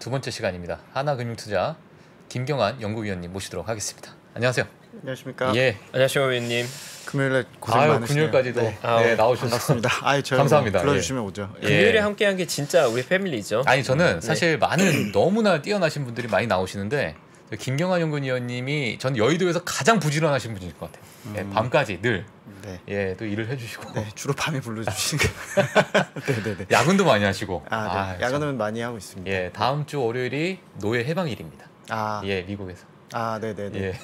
두 번째 시간입니다. 하나금융투자 김경환 연구위원님 모시도록 하겠습니다. 안녕하세요. 안녕하십니까? 예, 안녕하세요, 위원님. 금요일에 고생 많으시네요. 금요일까지도 네, 나오셨습니다. 감사합니다. 불러주시면 예. 오죠. 예. 금요일에 함께한 게 진짜 우리 패밀리죠. 아니 저는 사실 네. 많은 너무나 뛰어나신 분들이 많이 나오시는데 김경환 연구위원님이 전 여의도에서 가장 부지런하신 분일 것 같아요. 예, 밤까지 늘. 네. 예, 또 일을 해주시고. 네, 주로 밤에 불러주시니까. 네네네. 야근도 많이 하시고. 아, 네. 야근은 많이 하고 있습니다. 예, 다음 주 월요일이 노예 해방일입니다. 아, 예, 미국에서. 아, 네네네. 예.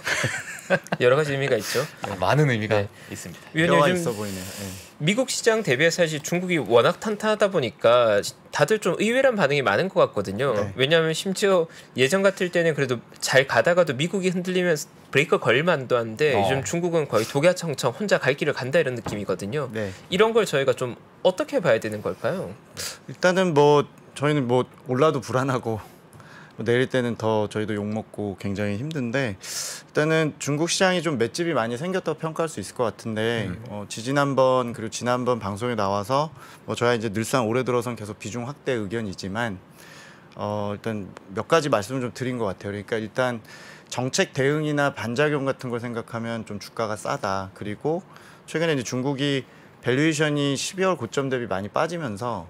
여러 가지 의미가 있죠. 아, 네. 많은 의미가 네. 있습니다. 위원님 있어 보이네요. 네. 미국 시장 대비해서 사실 중국이 워낙 탄탄하다 보니까 다들 좀 의외란 반응이 많은 것 같거든요. 네. 왜냐하면 심지어 예전 같을 때는 그래도 잘 가다가도 미국이 흔들리면 브레이크 걸만도 한데 요즘 중국은 거의 독야청청 혼자 갈 길을 간다 이런 느낌이거든요. 네. 이런 걸 저희가 좀 어떻게 봐야 되는 걸까요? 일단은 뭐 저희는 뭐 올라도 불안하고 내릴 때는 더 저희도 욕먹고 굉장히 힘든데 일단은 중국 시장이 좀 맷집이 많이 생겼다고 평가할 수 있을 것 같은데 지지난번 그리고 지난번 방송에 나와서 뭐 저야 이제 늘상 올해 들어선 계속 비중 확대 의견이지만 일단 몇 가지 말씀을 좀 드린 것 같아요. 그러니까 일단 정책 대응이나 반작용 같은 걸 생각하면 좀 주가가 싸다. 그리고 최근에 이제 중국이 밸류에이션이 12월 고점 대비 많이 빠지면서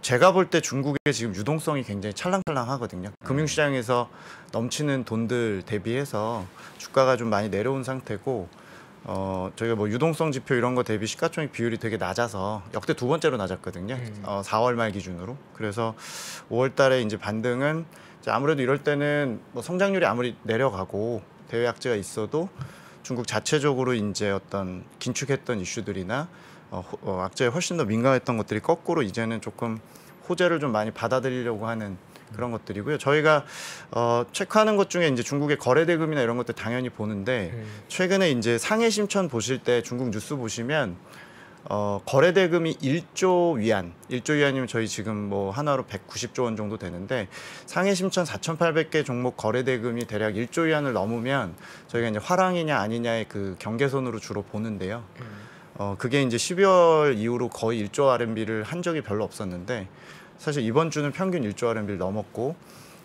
제가 볼 때 중국의 지금 유동성이 굉장히 찰랑찰랑하거든요. 금융시장에서 넘치는 돈들 대비해서 주가가 좀 많이 내려온 상태고 저희가 뭐 유동성 지표 이런 거 대비 시가총액 비율이 되게 낮아서 역대 두 번째로 낮았거든요. 4월 말 기준으로. 그래서 5월 달에 이제 반등은 이제 아무래도 이럴 때는 뭐 성장률이 아무리 내려가고 대외 악재가 있어도 중국 자체적으로 이제 어떤 긴축했던 이슈들이나 악재에 훨씬 더 민감했던 것들이 거꾸로 이제는 조금 호재를 좀 많이 받아들이려고 하는 그런 것들이고요. 저희가 체크하는 것 중에 이제 중국의 거래대금이나 이런 것들 당연히 보는데 최근에 이제 상해 심천 보실 때 중국 뉴스 보시면 거래대금이 1조 위안, 1조 위안이면 저희 지금 뭐 한화로 190조 원 정도 되는데 상해 심천 4,800개 종목 거래대금이 대략 1조 위안을 넘으면 저희가 이제 화랑이냐 아니냐의 그 경계선으로 주로 보는데요. 그게 이제 12월 이후로 거의 1조 RMB를 한 적이 별로 없었는데 사실 이번 주는 평균 1조 RMB를 넘었고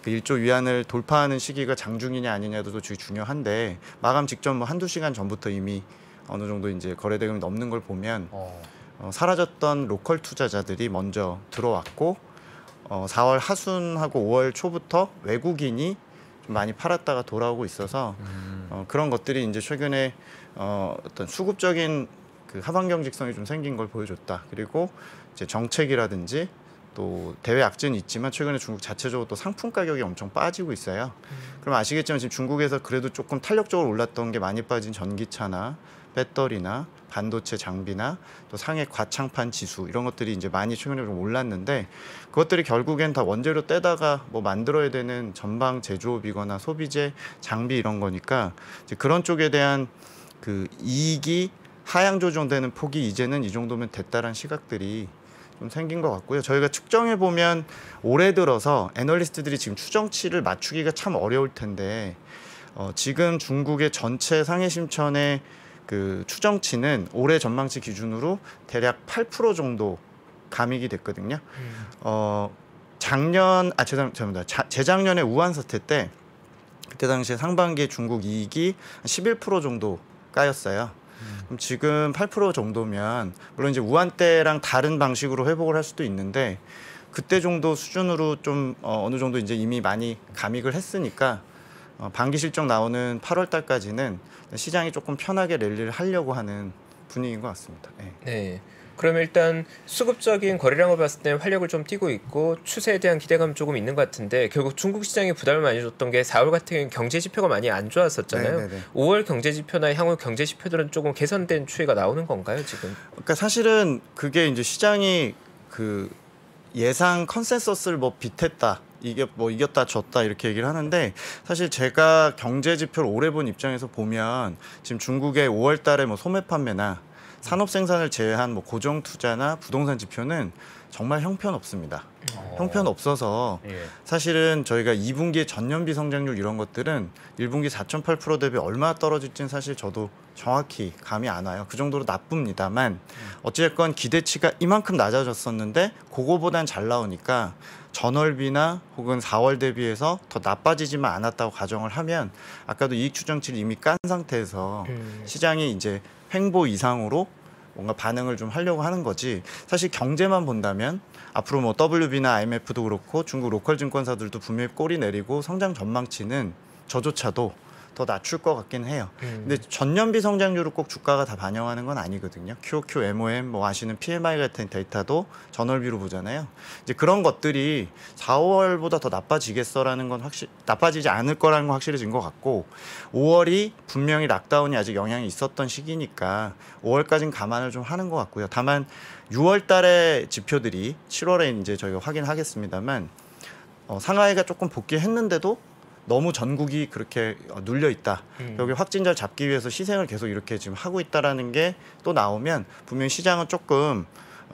그 1조 위안을 돌파하는 시기가 장중이냐 아니냐도 되게 중요한데 마감 직전 뭐 한두 시간 전부터 이미 어느 정도 이제 거래대금이 넘는 걸 보면 사라졌던 로컬 투자자들이 먼저 들어왔고 4월 하순하고 5월 초부터 외국인이 좀 많이 팔았다가 돌아오고 있어서 그런 것들이 이제 최근에 어떤 수급적인 그 하반 경직성이 좀 생긴 걸 보여줬다. 그리고 이제 정책이라든지 또 대외 악재는 있지만 최근에 중국 자체적으로 또 상품 가격이 엄청 빠지고 있어요. 그럼 아시겠지만 지금 중국에서 그래도 조금 탄력적으로 올랐던 게 많이 빠진 전기차나 배터리나 반도체 장비나 또 상해 과창판 지수 이런 것들이 이제 많이 최근에 좀 올랐는데 그것들이 결국엔 다 원재료 떼다가 뭐 만들어야 되는 전방 제조업이거나 소비재, 장비 이런 거니까 이제 그런 쪽에 대한 그 이익이 하향 조정되는 폭이 이제는 이 정도면 됐다라는 시각들이 좀 생긴 것 같고요. 저희가 측정해 보면 올해 들어서 애널리스트들이 지금 추정치를 맞추기가 참 어려울 텐데 지금 중국의 전체 상해 심천의 그 추정치는 올해 전망치 기준으로 대략 8% 정도 감익이 됐거든요. 재작년에 우한 사태 때 그때 당시에 상반기에 중국 이익이 11% 정도 까였어요. 그럼 지금 8% 정도면 물론 이제 우한 때랑 다른 방식으로 회복을 할 수도 있는데 그때 정도 수준으로 좀 어느 정도 이제 이미 많이 감익을 했으니까 반기 실적 나오는 8월 달까지는 시장이 조금 편하게 랠리를 하려고 하는 분위기인 것 같습니다. 네. 네. 그러면 일단 수급적인 거래량을 봤을 때 활력을 좀 띄고 있고 추세에 대한 기대감 조금 있는 것 같은데 결국 중국 시장에 부담을 많이 줬던 게 4월 같은 경우는 경제지표가 많이 안 좋았었잖아요. 네네네. 5월 경제지표나 향후 경제지표들은 조금 개선된 추이가 나오는 건가요 지금? 그러니까 사실은 그게 이제 시장이 그 예상 컨센서스를 뭐 빗댔다. 이게 뭐 이겼다 졌다 이렇게 얘기를 하는데 사실 제가 경제지표를 오래 본 입장에서 보면 지금 중국의 5월 달에 뭐 소매 판매나 산업 생산을 제외한 뭐 고정 투자나 부동산 지표는 정말 형편없습니다. 형편없어서 사실은 저희가 2분기에 전년비 성장률 이런 것들은 1분기 4.8% 대비 얼마나 떨어질지는 사실 저도 정확히 감이 안 와요. 그 정도로 나쁩니다만 어찌됐건 기대치가 이만큼 낮아졌었는데 그거보단 잘 나오니까 전월비나 혹은 4월 대비해서 더 나빠지지만 않았다고 가정을 하면 아까도 이익 추정치를 이미 깐 상태에서 시장이 이제 횡보 이상으로 뭔가 반응을 좀 하려고 하는 거지 사실 경제만 본다면 앞으로 뭐 WB나 IMF도 그렇고 중국 로컬 증권사들도 분명히 꼬리 내리고 성장 전망치는 저조차도 더 낮출 것 같긴 해요. 근데 전년비 성장률을 꼭 주가가 다 반영하는 건 아니거든요. QOQ, MOM, 뭐 아시는 PMI 같은 데이터도 전월비로 보잖아요. 이제 그런 것들이 4월보다 더 나빠지겠어라는 건 확실히 나빠지지 않을 거라는 건 확실해진 것 같고 5월이 분명히 락다운이 아직 영향이 있었던 시기니까 5월까지는 감안을 좀 하는 것 같고요. 다만 6월 달에 지표들이 7월에 이제 저희가 확인하겠습니다만 상하이가 조금 복귀했는데도 너무 전국이 그렇게 눌려 있다. 여기 확진자를 잡기 위해서 시생을 계속 이렇게 지금 하고 있다라는 게 또 나오면 분명히 시장은 조금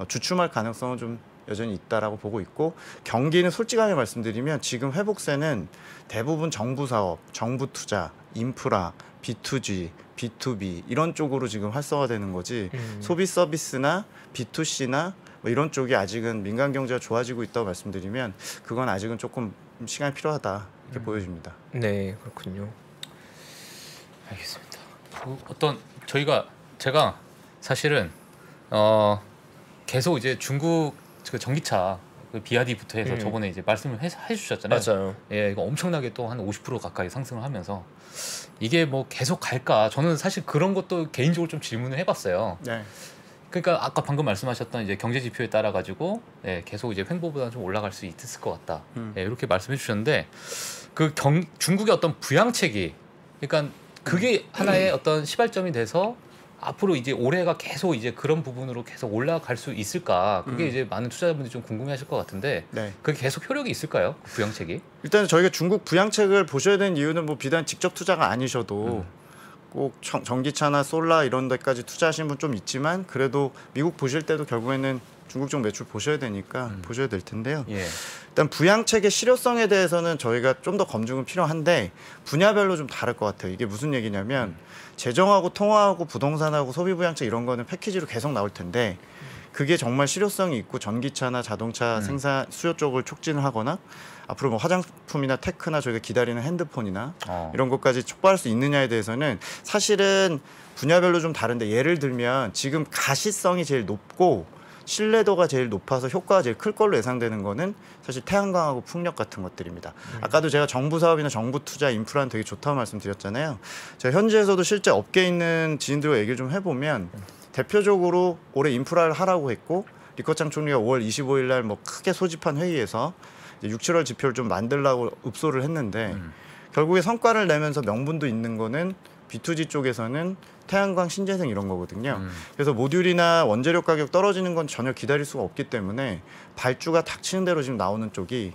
주춤할 가능성은 좀 여전히 있다라고 보고 있고 경기는 솔직하게 말씀드리면 지금 회복세는 대부분 정부 사업, 정부 투자, 인프라, B2G, B2B 이런 쪽으로 지금 활성화되는 거지 소비 서비스나 B2C나 뭐 이런 쪽이 아직은 민간 경제가 좋아지고 있다고 말씀드리면 그건 아직은 조금 시간이 필요하다. 이렇게 보여집니다. 네, 그렇군요. 알겠습니다. 어떤 제가 사실은 계속 이제 중국 그 전기차 그 BYD부터 해서 저번에 이제 말씀을 해주셨잖아요. 맞아요. 예, 이거 엄청나게 또 한 50% 가까이 상승을 하면서 이게 뭐 계속 갈까? 저는 사실 그런 것도 개인적으로 좀 질문을 해봤어요. 네. 그러니까 아까 방금 말씀하셨던 이제 경제 지표에 따라 가지고 예, 계속 이제 횡보보다 좀 올라갈 수 있을 것 같다. 예, 이렇게 말씀해 주셨는데 그 중국의 어떤 부양책이 그러니까 그게 하나의 어떤 시발점이 돼서 앞으로 이제 올해가 계속 이제 그런 부분으로 계속 올라갈 수 있을까? 그게 이제 많은 투자자분들이 좀 궁금해하실 것 같은데 네. 그게 계속 효력이 있을까요? 그 부양책이? 일단 저희가 중국 부양책을 보셔야 되는 이유는 뭐 비단 직접 투자가 아니셔도. 꼭 전기차나 솔라 이런 데까지 투자하신 분 좀 있지만 그래도 미국 보실 때도 결국에는 중국 쪽 매출 보셔야 되니까 보셔야 될 텐데요. 예. 일단 부양책의 실효성에 대해서는 저희가 좀 더 검증은 필요한데 분야별로 좀 다를 것 같아요. 이게 무슨 얘기냐면 재정하고 통화하고 부동산하고 소비부양책 이런 거는 패키지로 계속 나올 텐데 그게 정말 실효성이 있고 전기차나 자동차 생산 수요 쪽을 촉진을 하거나 앞으로 뭐 화장품이나 테크나 저희가 기다리는 핸드폰이나 이런 것까지 촉발할 수 있느냐에 대해서는 사실은 분야별로 좀 다른데 예를 들면 지금 가시성이 제일 높고 신뢰도가 제일 높아서 효과가 제일 클 걸로 예상되는 거는 사실 태양광하고 풍력 같은 것들입니다. 아까도 제가 정부 사업이나 정부 투자 인프라는 되게 좋다고 말씀드렸잖아요. 제가 현지에서도 실제 업계에 있는 지인들과 얘기를 좀 해보면 대표적으로 올해 인프라를 하라고 했고 리커창 총리가 5월 25일 날 뭐 크게 소집한 회의에서 6, 7월 지표를 좀 만들라고 읍소를 했는데 결국에 성과를 내면서 명분도 있는 거는 B2G 쪽에서는 태양광 신재생 이런 거거든요. 그래서 모듈이나 원재료 가격 떨어지는 건 전혀 기다릴 수가 없기 때문에 발주가 닥치는 대로 지금 나오는 쪽이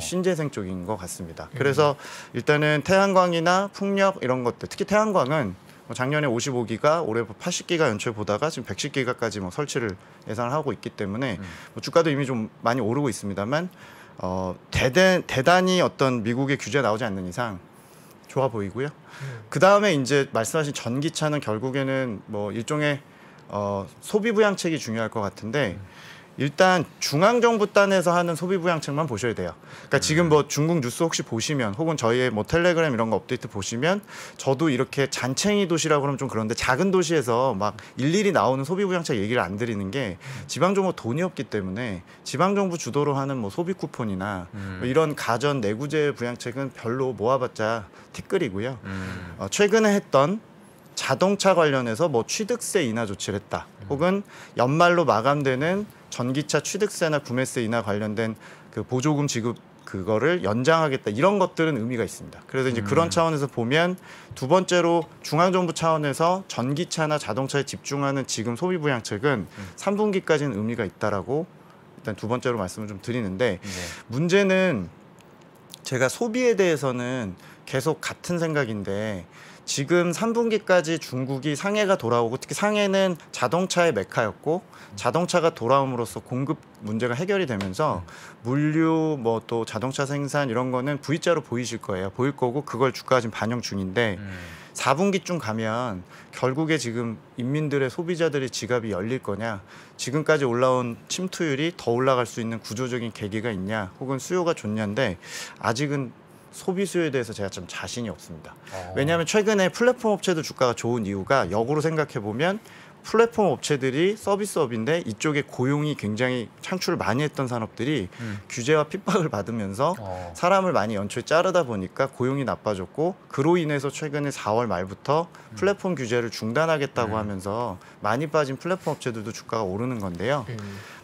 신재생 쪽인 것 같습니다. 그래서 일단은 태양광이나 풍력 이런 것들 특히 태양광은 작년에 55기가, 올해 80기가 연초에 보다가 지금 110기가까지 뭐 설치를 예상을 하고 있기 때문에 뭐 주가도 이미 좀 많이 오르고 있습니다만 대단히 어떤 미국의 규제가 나오지 않는 이상 좋아 보이고요. 그다음에 이제 말씀하신 전기차는 결국에는 뭐 일종의 소비부양책이 중요할 것 같은데 일단 중앙정부 단에서 하는 소비부양책만 보셔야 돼요. 그러니까 지금 뭐 중국 뉴스 혹시 보시면 혹은 저희의 뭐 텔레그램 이런 거 업데이트 보시면 저도 이렇게 잔챙이 도시라고 하면 좀 그런데 작은 도시에서 막 일일이 나오는 소비부양책 얘기를 안 드리는 게 지방정부 돈이 없기 때문에 지방정부 주도로 하는 뭐 소비 쿠폰이나 뭐 이런 가전 내구재 부양책은 별로 모아봤자 티끌이고요. 최근에 했던 자동차 관련해서 뭐 취득세 인하 조치를 했다. 혹은 연말로 마감되는 전기차 취득세나 구매세 인하 관련된 그 보조금 지급 그거를 연장하겠다 이런 것들은 의미가 있습니다. 그래서 이제 그런 차원에서 보면 두 번째로 중앙정부 차원에서 전기차나 자동차에 집중하는 지금 소비 부양책은 3분기까지는 의미가 있다라고 일단 두 번째로 말씀을 좀 드리는데 문제는 제가 소비에 대해서는 계속 같은 생각인데 지금 3분기까지 중국이 상해가 돌아오고, 특히 상해는 자동차의 메카였고 자동차가 돌아옴으로써 공급 문제가 해결이 되면서 물류, 뭐 또 자동차 생산 이런 거는 V자로 보이실 거예요. 보일 거고 그걸 주가가 지금 반영 중인데 4분기쯤 가면 결국에 지금 인민들의 소비자들의 지갑이 열릴 거냐, 지금까지 올라온 침투율이 더 올라갈 수 있는 구조적인 계기가 있냐, 혹은 수요가 좋냐인데 아직은 소비 수요에 대해서 제가 좀 자신이 없습니다. 왜냐하면 최근에 플랫폼 업체도 주가가 좋은 이유가 역으로 생각해보면 플랫폼 업체들이 서비스업인데 이쪽에 고용이 굉장히 창출을 많이 했던 산업들이 규제와 핍박을 받으면서 사람을 많이 연초에 자르다 보니까 고용이 나빠졌고, 그로 인해서 최근에 4월 말부터 플랫폼 규제를 중단하겠다고 하면서 많이 빠진 플랫폼 업체들도 주가가 오르는 건데요.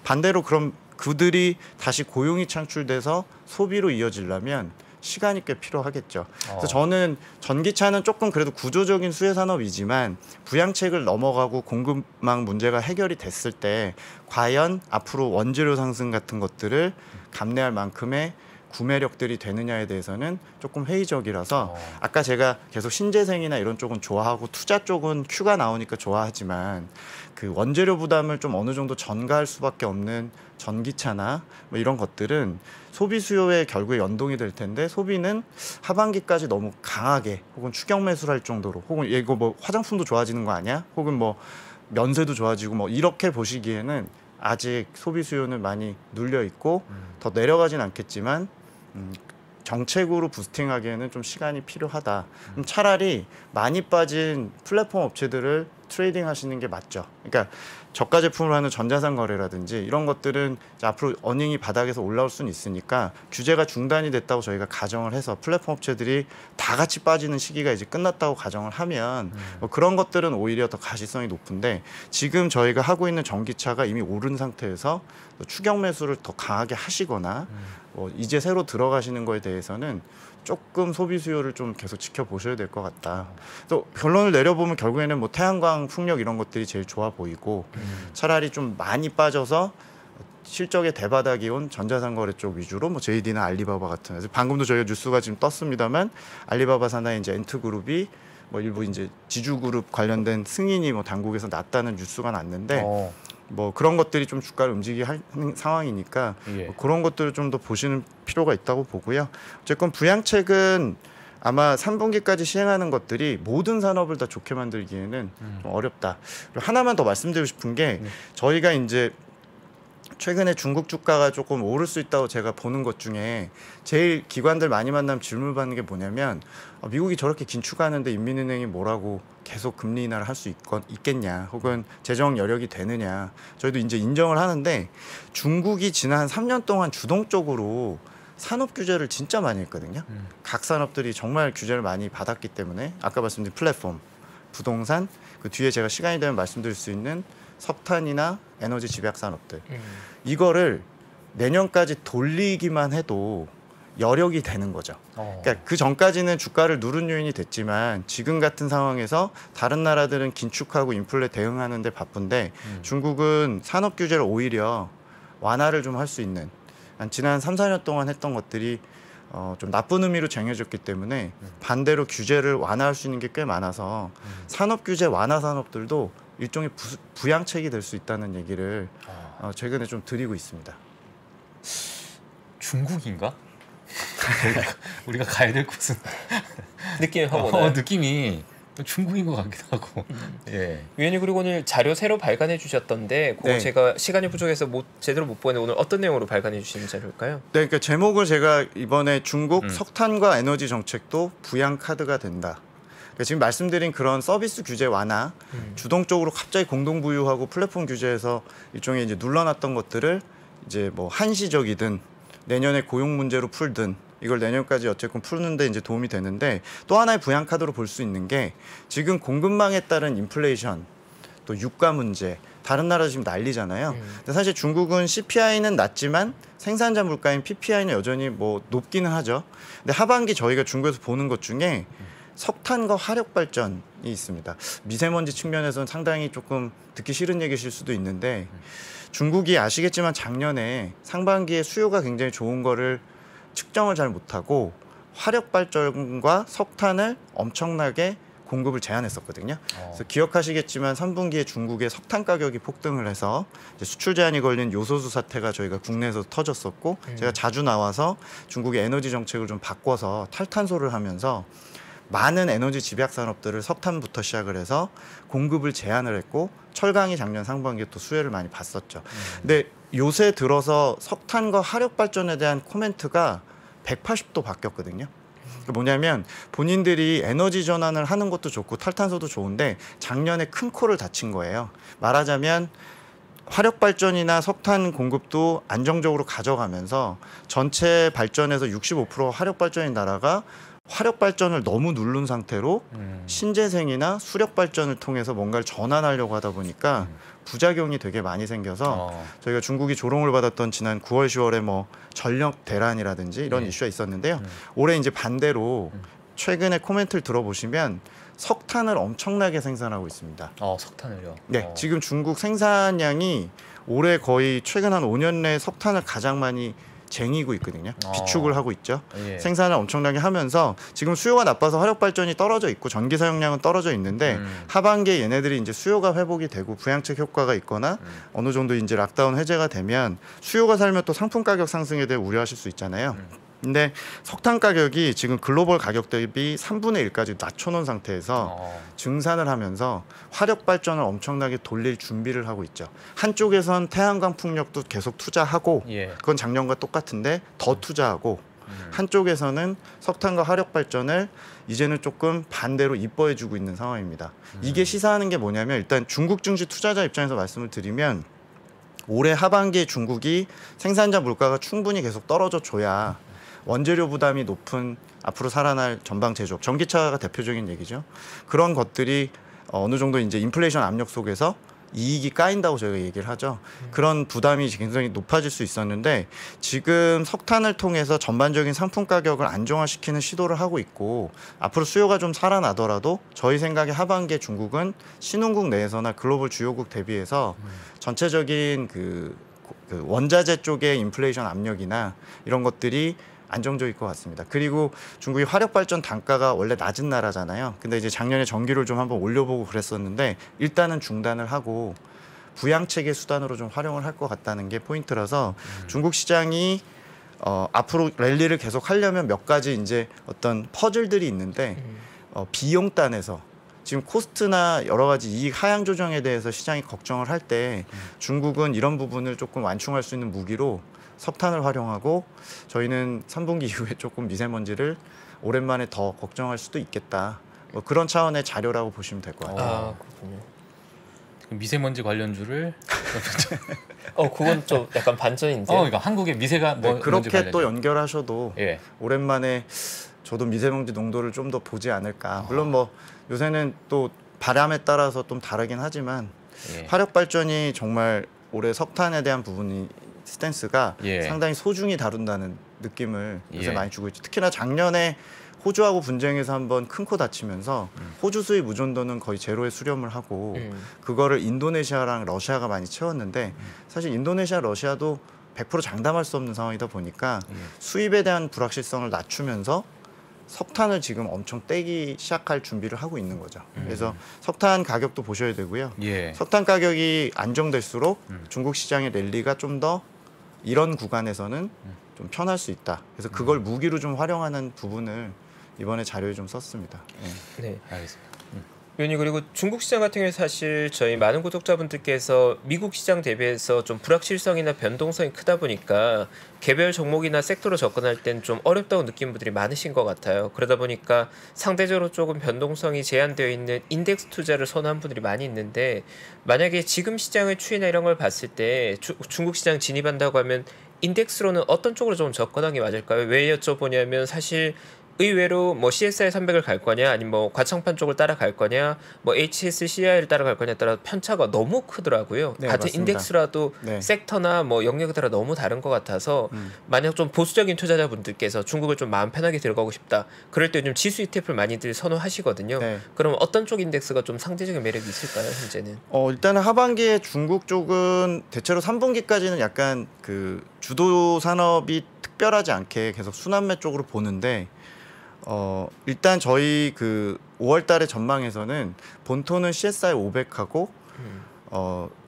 반대로 그럼 그들이 다시 고용이 창출돼서 소비로 이어지려면 시간이 꽤 필요하겠죠. 그래서 저는 전기차는 조금 그래도 구조적인 수혜 산업이지만 부양책을 넘어가고 공급망 문제가 해결이 됐을 때 과연 앞으로 원재료 상승 같은 것들을 감내할 만큼의 구매력들이 되느냐에 대해서는 조금 회의적이라서, 아까 제가 계속 신재생이나 이런 쪽은 좋아하고 투자 쪽은 Q가 나오니까 좋아하지만 그 원재료 부담을 좀 어느 정도 전가할 수밖에 없는 전기차나 뭐 이런 것들은 소비 수요에 결국에 연동이 될 텐데, 소비는 하반기까지 너무 강하게 혹은 추격 매수를 할 정도로, 혹은 이거 뭐 화장품도 좋아지는 거 아니야? 혹은 뭐 면세도 좋아지고 뭐 이렇게 보시기에는 아직 소비 수요는 많이 눌려 있고 더 내려가진 않겠지만 정책으로 부스팅하기에는 좀 시간이 필요하다. 그럼 차라리 많이 빠진 플랫폼 업체들을 트레이딩 하시는 게 맞죠. 그러니까 저가 제품으로 하는 전자상 거래라든지 이런 것들은 앞으로 어닝이 바닥에서 올라올 수는 있으니까 규제가 중단이 됐다고 저희가 가정을 해서 플랫폼 업체들이 다 같이 빠지는 시기가 이제 끝났다고 가정을 하면 뭐 그런 것들은 오히려 더 가시성이 높은데, 지금 저희가 하고 있는 전기차가 이미 오른 상태에서 추격 매수를 더 강하게 하시거나 뭐 이제 새로 들어가시는 거에 대해서는 조금 소비 수요를 좀 계속 지켜보셔야 될 것 같다. 또 결론을 내려보면 결국에는 뭐 태양광, 풍력 이런 것들이 제일 좋아 보이고 차라리 좀 많이 빠져서 실적의 대바닥이 온 전자상거래 쪽 위주로 뭐 JD나 알리바바 같은, 방금도 저희가 뉴스가 지금 떴습니다만 알리바바 산하의 이제 엔트그룹이 뭐 일부 이제 지주그룹 관련된 승인이 뭐 당국에서 났다는 뉴스가 났는데 뭐 그런 것들이 좀 주가를 움직이게 하는 상황이니까 뭐 그런 것들을 좀 더 보시는 필요가 있다고 보고요. 어쨌건 부양책은 아마 3분기까지 시행하는 것들이 모든 산업을 다 좋게 만들기에는 좀 어렵다. 그리고 하나만 더 말씀드리고 싶은 게 저희가 이제 최근에 중국 주가가 조금 오를 수 있다고 제가 보는 것 중에 제일 기관들 많이 만나면 질문 받는 게 뭐냐면, 미국이 저렇게 긴축하는데 인민은행이 뭐라고 계속 금리 인하를 할 수 있겠냐, 혹은 재정 여력이 되느냐. 저희도 이제 인정을 하는데 중국이 지난 한 3년 동안 주동적으로 산업 규제를 진짜 많이 했거든요. 각 산업들이 정말 규제를 많이 받았기 때문에 아까 말씀드린 플랫폼, 부동산, 그 뒤에 제가 시간이 되면 말씀드릴 수 있는 석탄이나 에너지 집약 산업들, 이거를 내년까지 돌리기만 해도 여력이 되는 거죠. 그러니까 그 전까지는 주가를 누른 요인이 됐지만 지금 같은 상황에서 다른 나라들은 긴축하고 인플레 대응하는 데 바쁜데 중국은 산업 규제를 오히려 완화를 좀 할 수 있는, 지난 3, 4년 동안 했던 것들이 좀 나쁜 의미로 쟁여졌기 때문에 반대로 규제를 완화할 수 있는 게 꽤 많아서 산업 규제 완화 산업들도 일종의 부양책이 될 수 있다는 얘기를 최근에 좀 드리고 있습니다. 중국인가? 우리가 가야 될 곳은 느낌이 확 오네요. 느낌이 중국인 것 같기도 하고. 예. 위원님, 그리고 오늘 자료 새로 발간해 주셨던데 그거 제가 시간이 부족해서 제대로 못 보는데 오늘 어떤 내용으로 발간해 주신 자료일까요? 그러니까 제목을 제가 이번에 중국 석탄과 에너지 정책도 부양 카드가 된다. 그러니까 지금 말씀드린 그런 서비스 규제 완화, 주동적으로 갑자기 공동부유하고 플랫폼 규제에서 일종의 이제 눌러놨던 것들을 이제 뭐 한시적이든 내년에 고용 문제로 풀든 이걸 내년까지 어쨌건 푸는데 이제 도움이 되는데, 또 하나의 부양 카드로 볼 수 있는 게 지금 공급망에 따른 인플레이션, 또 유가 문제, 다른 나라도 지금 난리잖아요. 근데 사실 중국은 CPI는 낮지만 생산자 물가인 PPI는 여전히 뭐 높기는 하죠. 근데 하반기 저희가 중국에서 보는 것 중에 석탄과 화력 발전이 있습니다. 미세먼지 측면에서는 상당히 조금 듣기 싫은 얘기실 수도 있는데 중국이 아시겠지만 작년에 상반기에 수요가 굉장히 좋은 거를 측정을 잘 못하고 화력 발전과 석탄을 엄청나게 공급을 제한했었거든요. 그래서 기억하시겠지만 3분기에 중국의 석탄 가격이 폭등을 해서 이제 수출 제한이 걸린 요소수 사태가 저희가 국내에서 터졌었고 제가 자주 나와서 중국의 에너지 정책을 좀 바꿔서 탈탄소를 하면서 많은 에너지 집약 산업들을 석탄부터 시작을 해서 공급을 제한을 했고 철강이 작년 상반기에 또 수혜를 많이 봤었죠. 근데 요새 들어서 석탄과 화력 발전에 대한 코멘트가 180도 바뀌었거든요. 뭐냐면 본인들이 에너지 전환을 하는 것도 좋고 탈탄소도 좋은데 작년에 큰 코를 다친 거예요. 말하자면 화력 발전이나 석탄 공급도 안정적으로 가져가면서 전체 발전에서 65% 화력 발전인 나라가 화력 발전을 너무 누른 상태로 신재생이나 수력 발전을 통해서 뭔가를 전환하려고 하다 보니까 부작용이 되게 많이 생겨서 저희가 중국이 조롱을 받았던 지난 9월, 10월에 뭐 전력 대란이라든지 이런 이슈가 있었는데요. 올해 이제 반대로 최근에 코멘트를 들어보시면 석탄을 엄청나게 생산하고 있습니다. 석탄을요? 네, 지금 중국 생산량이 올해 거의 최근 한 5년 내에 석탄을 가장 많이 쟁이고 있거든요. 비축을 하고 있죠. 예. 생산을 엄청나게 하면서 지금 수요가 나빠서 화력 발전이 떨어져 있고 전기 사용량은 떨어져 있는데 하반기에 얘네들이 이제 수요가 회복이 되고 부양책 효과가 있거나 어느 정도 이제 락다운 해제가 되면 수요가 살면 또 상품 가격 상승에 대해 우려하실 수 있잖아요. 근데 석탄 가격이 지금 글로벌 가격 대비 3분의 1까지 낮춰놓은 상태에서 증산을 하면서 화력 발전을 엄청나게 돌릴 준비를 하고 있죠. 한쪽에선 태양광 풍력도 계속 투자하고 그건 작년과 똑같은데 더 투자하고 한쪽에서는 석탄과 화력 발전을 이제는 조금 반대로 이뻐해주고 있는 상황입니다. 이게 시사하는 게 뭐냐면 일단 중국 증시 투자자 입장에서 말씀을 드리면 올해 하반기에 중국이 생산자 물가가 충분히 계속 떨어져 줘야 원재료 부담이 높은 앞으로 살아날 전방 제조업, 전기차가 대표적인 얘기죠. 그런 것들이 어느 정도 이제 인플레이션 압력 속에서 이익이 까인다고 저희가 얘기를 하죠. 그런 부담이 굉장히 높아질 수 있었는데 지금 석탄을 통해서 전반적인 상품 가격을 안정화시키는 시도를 하고 있고 앞으로 수요가 좀 살아나더라도 저희 생각에 하반기에 중국은 신흥국 내에서나 글로벌 주요국 대비해서 전체적인 그 원자재 쪽의 인플레이션 압력이나 이런 것들이 안정적일 것 같습니다. 그리고 중국이 화력발전 단가가 원래 낮은 나라잖아요. 근데 이제 작년에 전기를 좀 한번 올려보고 그랬었는데 일단은 중단을 하고 부양책의 수단으로 좀 활용을 할 것 같다는 게 포인트라서 중국 시장이 앞으로 랠리를 계속 하려면 몇 가지 이제 어떤 퍼즐들이 있는데 비용단에서 지금 코스트나 여러 가지 이익 하향 조정에 대해서 시장이 걱정을 할 때 중국은 이런 부분을 조금 완충할 수 있는 무기로 석탄을 활용하고 저희는 3분기 이후에 조금 미세먼지를 오랜만에 더 걱정할 수도 있겠다. 뭐 그런 차원의 자료라고 보시면 될 것 같아요. 그렇군요. 미세먼지 관련주를 그건 좀 약간 반전인데. 그러니까 한국의 미세가 뭐 그렇게 또 연결하셔도 오랜만에 저도 미세먼지 농도를 좀 더 보지 않을까. 물론 뭐 요새는 또 바람에 따라서 좀 다르긴 하지만 화력 발전이 정말 올해 석탄에 대한 부분이 스탠스가 상당히 소중히 다룬다는 느낌을 요새 많이 주고 있죠. 특히나 작년에 호주하고 분쟁에서 한번 큰 코 다치면서 호주 수입 의존도는 거의 제로에 수렴을 하고 그거를 인도네시아랑 러시아가 많이 채웠는데 사실 인도네시아, 러시아도 100% 장담할 수 없는 상황이다 보니까 수입에 대한 불확실성을 낮추면서 석탄을 지금 엄청 떼기 시작할 준비를 하고 있는 거죠. 그래서 석탄 가격도 보셔야 되고요. 석탄 가격이 안정될수록 중국 시장의 랠리가 좀 더 이런 구간에서는 좀 편할 수 있다. 그래서 그걸 무기로 좀 활용하는 부분을 이번에 자료에 좀 썼습니다. 네, 알겠습니다. 위원님, 그리고 중국 시장 같은 경우에 사실 저희 많은 구독자분들께서 미국 시장 대비해서 좀 불확실성이나 변동성이 크다 보니까 개별 종목이나 섹터로 접근할 땐 좀 어렵다고 느끼는 분들이 많으신 것 같아요. 그러다 보니까 상대적으로 조금 변동성이 제한되어 있는 인덱스 투자를 선호한 분들이 많이 있는데 만약에 지금 시장의 추이나 이런 걸 봤을 때 중국 시장 진입한다고 하면 인덱스로는 어떤 쪽으로 좀 접근하는 게 맞을까요? 왜 여쭤보냐면 사실 의외로 뭐 CSI 300을 갈 거냐 아니면 뭐 과창판 쪽을 따라갈 거냐 뭐 HSCI를 따라갈 거냐에 따라 편차가 너무 크더라고요. 네, 같은 맞습니다. 인덱스라도 섹터나 뭐 영역에 따라 너무 다른 것 같아서 만약 좀 보수적인 투자자분들께서 중국을 좀 마음 편하게 들어가고 싶다 그럴 때 요즘 지수 ETF를 많이들 선호하시거든요. 그럼 어떤 쪽 인덱스가 좀 상대적인 매력이 있을까요? 현재는 일단은 하반기에 중국 쪽은 대체로 3분기까지는 약간 그 주도 산업이 특별하지 않게 계속 순환매 쪽으로 보는데 일단 저희 그 5월달의 전망에서는 본토는 CSI 500하고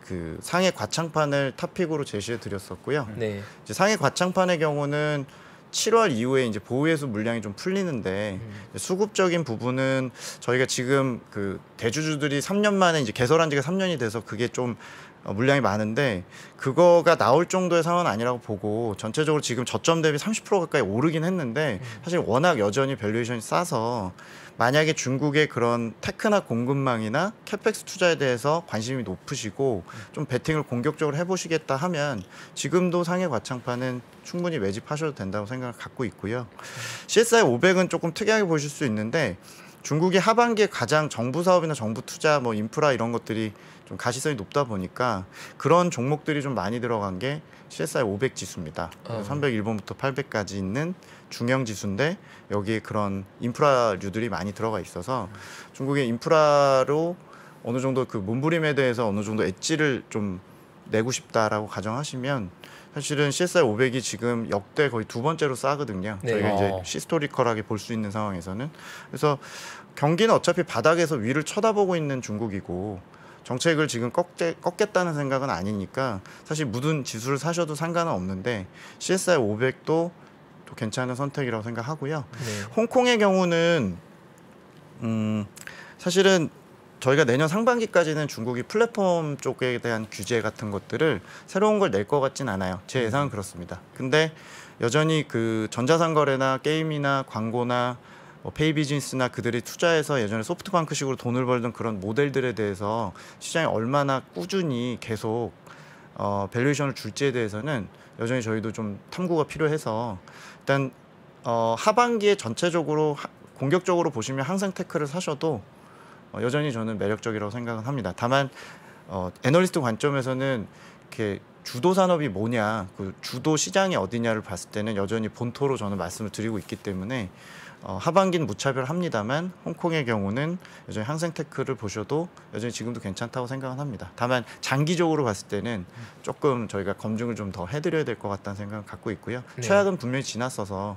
그 상해 과창판을 탑픽으로 제시해 드렸었고요. 네. 이제 상해 과창판의 경우는 7월 이후에 이제 보유회수 물량이 좀 풀리는데 수급적인 부분은 저희가 지금 그 대주주들이 3년 만에 이제 개설한 지가 3년이 돼서 그게 좀 물량이 많은데 그거가 나올 정도의 상황은 아니라고 보고 전체적으로 지금 저점 대비 30% 가까이 오르긴 했는데 사실 워낙 여전히 밸류에이션이 싸서 만약에 중국의 그런 테크나 공급망이나 캐펙스 투자에 대해서 관심이 높으시고 좀 베팅을 공격적으로 해보시겠다 하면 지금도 상해 과창판은 충분히 매집하셔도 된다고 생각을 갖고 있고요. CSI 500은 조금 특이하게 보실 수 있는데 중국이 하반기에 가장 정부 사업이나 정부 투자, 뭐 인프라 이런 것들이 좀 가시성이 높다 보니까 그런 종목들이 좀 많이 들어간 게 CSI 500 지수입니다. 301번부터 800까지 있는 중형 지수인데 여기에 그런 인프라류들이 많이 들어가 있어서 중국의 인프라로 어느 정도 그 몸부림에 대해서 어느 정도 엣지를 좀 내고 싶다라고 가정하시면 사실은 CSI 500이 지금 역대 거의 2번째로 싸거든요. 네. 저희가 이제 히스토리컬하게 볼 수 있는 상황에서는. 그래서 경기는 어차피 바닥에서 위를 쳐다보고 있는 중국이고 정책을 지금 꺾겠다는 생각은 아니니까 사실 묻은 지수를 사셔도 상관은 없는데 CSI 500도 또 괜찮은 선택이라고 생각하고요. 네. 홍콩의 경우는 사실은 저희가 내년 상반기까지는 중국이 플랫폼 쪽에 대한 규제 같은 것들을 새로운 걸 낼 것 같진 않아요. 제 예상은 그렇습니다. 근데 여전히 그 전자상거래나 게임이나 광고나 뭐 페이 비즈니스나 그들이 투자해서 예전에 소프트뱅크식으로 돈을 벌던 그런 모델들에 대해서 시장이 얼마나 꾸준히 계속 밸류에이션을 줄지에 대해서는 여전히 저희도 좀 탐구가 필요해서 일단 하반기에 전체적으로 공격적으로 보시면 항상 테크를 사셔도 여전히 저는 매력적이라고 생각은 합니다. 다만 애널리스트 관점에서는 이렇게 주도 산업이 뭐냐, 그 주도 시장이 어디냐를 봤을 때는 여전히 본토로 저는 말씀을 드리고 있기 때문에 하반기는 무차별합니다만 홍콩의 경우는 여전히 항생테크를 보셔도 여전히 지금도 괜찮다고 생각은 합니다. 다만 장기적으로 봤을 때는 조금 저희가 검증을 좀 더 해드려야 될 것 같다는 생각을 갖고 있고요. 네. 최악은 분명히 지났어서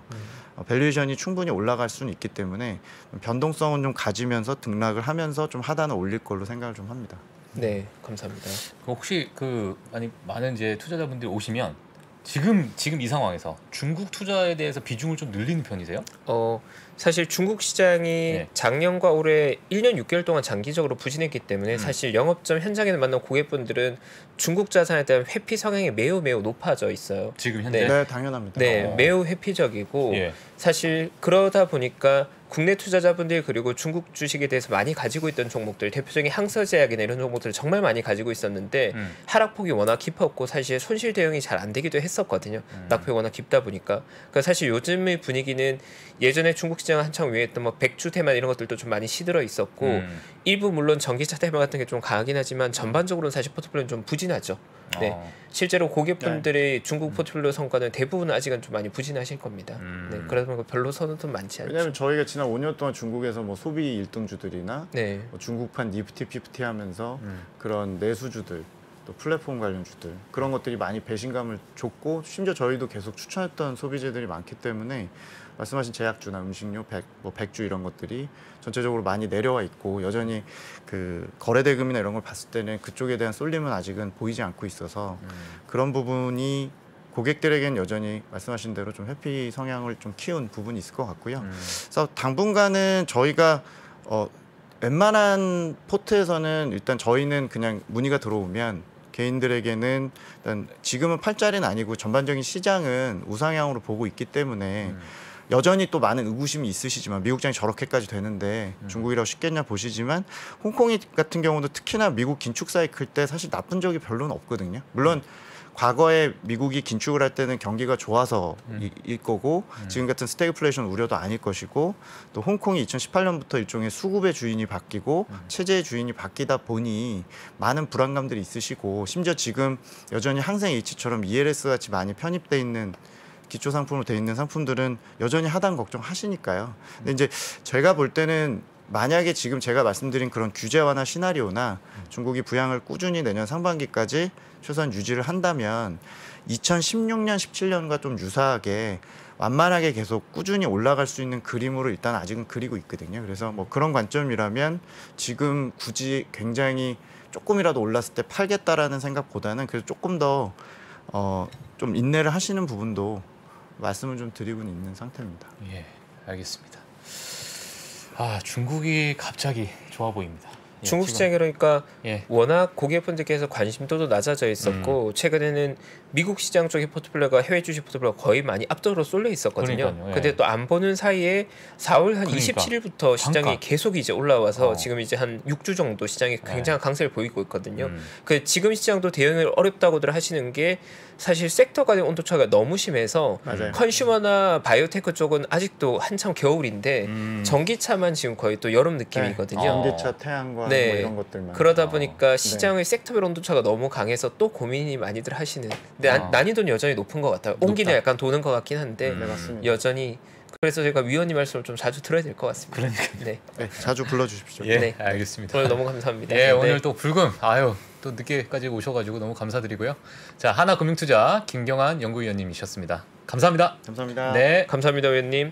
밸류에이션이 충분히 올라갈 수는 있기 때문에 변동성은 좀 가지면서 등락을 하면서 좀 하단을 올릴 걸로 생각을 좀 합니다. 네, 감사합니다. 혹시 그 많은 이제 투자자분들이 오시면 지금 이 상황에서 중국 투자에 대해서 비중을 좀 늘리는 편이세요? 사실 중국 시장이 네. 작년과 올해 1년 6개월 동안 장기적으로 부진했기 때문에 사실 영업점 현장에서 만난 고객분들은 중국 자산에 대한 회피 성향이 매우 높아져 있어요. 지금 현재? 네, 당연합니다. 네, 매우 회피적이고 예. 사실 그러다 보니까 국내 투자자분들 그리고 중국 주식에 대해서 많이 가지고 있던 종목들, 대표적인 항서제약이나 이런 종목들을 정말 많이 가지고 있었는데 하락폭이 워낙 깊었고 사실 손실 대응이 잘 안 되기도 했었거든요. 낙폭이 워낙 깊다 보니까. 그러니까 사실 요즘의 분위기는 예전에 중국 시장을 한창 위했던 뭐 백주 테마 이런 것들도 좀 많이 시들어 있었고 일부 물론 전기차 테마 같은 게 좀 강하긴 하지만 전반적으로는 사실 포트폴리오는 좀 부진하죠. 네, 실제로 고객분들의 네. 중국 포트폴리오 성과는 대부분 아직은 좀 많이 부진하실 겁니다. 네, 그래서 별로 선호도는 많지 않죠. 왜냐하면 저희가 지난 5년 동안 중국에서 뭐 소비 1등주들이나 네. 뭐 중국판 니프티 피프티 하면서 그런 내수주들 또 플랫폼 관련주들 그런 것들이 많이 배신감을 줬고 심지어 저희도 계속 추천했던 소비재들이 많기 때문에 말씀하신 제약주나 음식료, 백주 이런 것들이 전체적으로 많이 내려와 있고 여전히 그 거래대금이나 이런 걸 봤을 때는 그쪽에 대한 쏠림은 아직은 보이지 않고 있어서 그런 부분이 고객들에겐 여전히 말씀하신 대로 좀 회피 성향을 좀 키운 부분이 있을 것 같고요. 그래서 당분간은 저희가 웬만한 포트에서는 일단 저희는 그냥 문의가 들어오면 개인들에게는 일단 지금은 팔자리는 아니고 전반적인 시장은 우상향으로 보고 있기 때문에 여전히 또 많은 의구심이 있으시지만 미국장이 저렇게까지 되는데 중국이라고 쉽겠냐 보시지만 홍콩 같은 경우도 특히나 미국 긴축 사이클 때 사실 나쁜 적이 별로는 없거든요. 물론 과거에 미국이 긴축을 할 때는 경기가 좋아서일 거고 지금 같은 스태그플레이션 우려도 아닐 것이고 또 홍콩이 2018년부터 일종의 수급의 주인이 바뀌고 체제의 주인이 바뀌다 보니 많은 불안감들이 있으시고 심지어 지금 여전히 항생 H처럼 ELS같이 많이 편입돼 있는 기초상품으로 돼 있는 상품들은 여전히 하단 걱정하시니까요. 근데 이제 제가 볼 때는 만약에 지금 제가 말씀드린 그런 규제 완화 시나리오나 중국이 부양을 꾸준히 내년 상반기까지 최소한 유지를 한다면 2016년, 17년과 좀 유사하게 완만하게 계속 꾸준히 올라갈 수 있는 그림으로 일단 아직은 그리고 있거든요. 그래서 뭐 그런 관점이라면 지금 굳이 굉장히 조금이라도 올랐을 때 팔겠다라는 생각보다는 그래서 조금 더 좀 인내를 하시는 부분도 말씀을 좀 드리고는 있는 상태입니다. 예, 알겠습니다. 아, 중국이 갑자기 좋아 보입니다. 예, 중국 시장이 그러니까 예. 워낙 고객분들께서 관심도도 낮아져 있었고 최근에는 미국 시장 쪽의 포트폴리오가 해외 주식 포트폴리오가 거의 많이 앞쪽으로 쏠려 있었거든요. 근데 또 안 보는 사이에 4월 한 27일부터 시장이 잠깐. 계속 이제 올라와서 지금 이제 한 6주 정도 시장이 굉장한 강세를 보이고 있거든요. 그 지금 시장도 대응을 어렵다고들 하시는 게 사실 섹터 간의 온도 차가 너무 심해서 컨슈머나 바이오테크 쪽은 아직도 한참 겨울인데 전기차만 지금 거의 또 여름 느낌이거든요. 전기차, 태양과 뭐 이런 것들만. 그러다 보니까 시장의 섹터별 온도 차가 너무 강해서 또 고민이 많이들 하시는. 근데 난이도는 여전히 높은 것 같아요. 온기는 약간 도는 것 같긴 한데 여전히 그래서 제가 위원님 말씀을 좀 자주 들어야 될 것 같습니다. 그러니까 자주 불러주십시오. 예, 네. 알겠습니다. 오늘 너무 감사합니다. 예, 오늘 또 불금 또 늦게까지 오셔가지고 너무 감사드리고요. 자, 하나금융투자 김경환 연구위원님이셨습니다. 감사합니다. 감사합니다. 네, 감사합니다, 위원님.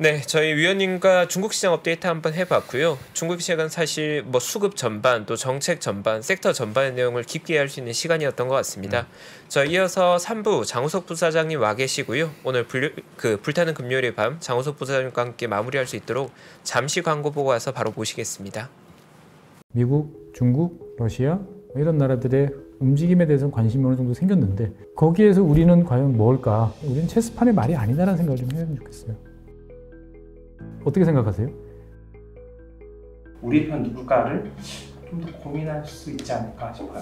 네, 저희 위원님과 중국 시장 업데이트 한번 해봤고요. 중국 시장은 사실 뭐 수급 전반, 또 정책 전반, 섹터 전반의 내용을 깊게 할 수 있는 시간이었던 것 같습니다. 저 이어서 3부 장우석 부사장님 와 계시고요. 오늘 불타는 금요일의 밤 장우석 부사장님과 함께 마무리할 수 있도록 잠시 광고 보고 와서 바로 모시겠습니다. 미국, 중국, 러시아 이런 나라들의 움직임에 대해서 관심이 어느 정도 생겼는데 거기에서 우리는 과연 뭘까? 우리는 체스판의 말이 아니다라는 생각을 좀 해보면 좋겠어요. 어떻게 생각하세요? 우리 편 누굴까를 좀 더 고민할 수 있지 않을까 싶어요.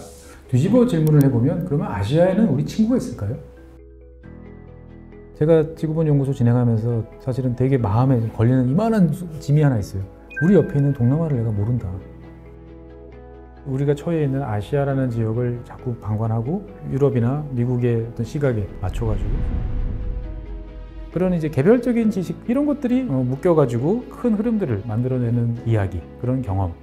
뒤집어 질문을 해보면 그러면 아시아에는 우리 친구가 있을까요? 제가 지구본연구소 진행하면서 사실은 되게 마음에 걸리는 이만한 짐이 하나 있어요. 우리 옆에 있는 동남아를 내가 모른다. 우리가 처해 있는 아시아라는 지역을 자꾸 방관하고 유럽이나 미국의 어떤 시각에 맞춰가지고 그런 이제 개별적인 지식 이런 것들이 묶여가지고 큰 흐름들을 만들어내는 이야기, 그런 경험.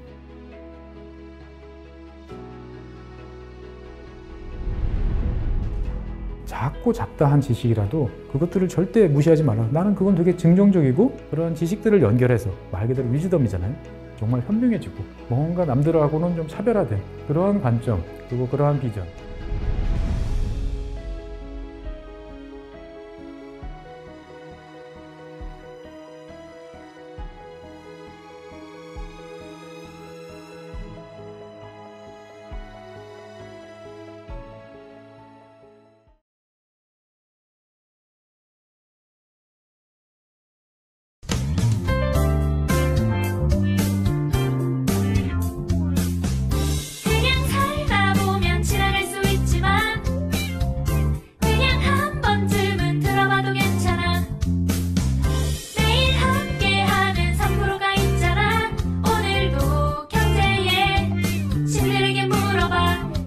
작고 잡다한 지식이라도 그것들을 절대 무시하지 말라. 나는 그건 되게 긍정적이고 그런 지식들을 연결해서 말 그대로 위즈덤이잖아요. 정말 현명해지고 뭔가 남들하고는 좀 차별화된 그러한 관점, 그리고 그러한 비전.